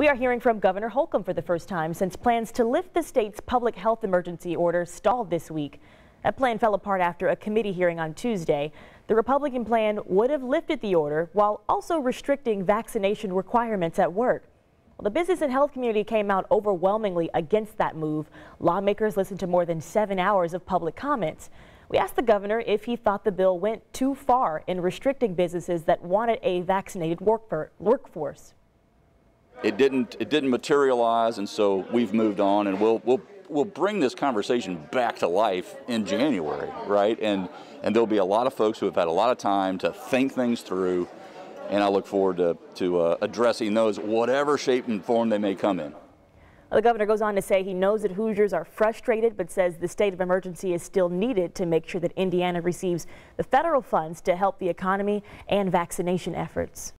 We are hearing from Governor Holcomb for the first time since plans to lift the state's public health emergency order stalled this week. That plan fell apart after a committee hearing on Tuesday. The Republican plan would have lifted the order while also restricting vaccination requirements at work. Well, the business and health community came out overwhelmingly against that move. Lawmakers listened to more than 7 hours of public comments. We asked the governor if he thought the bill went too far in restricting businesses that wanted a vaccinated workforce. It didn't materialize, and so we've moved on, and we'll bring this conversation back to life in January, right? And there'll be a lot of folks who have had a lot of time to think things through, and I look forward to addressing those, whatever shape and form they may come in. Well, the governor goes on to say he knows that Hoosiers are frustrated, but says the state of emergency is still needed to make sure that Indiana receives the federal funds to help the economy and vaccination efforts.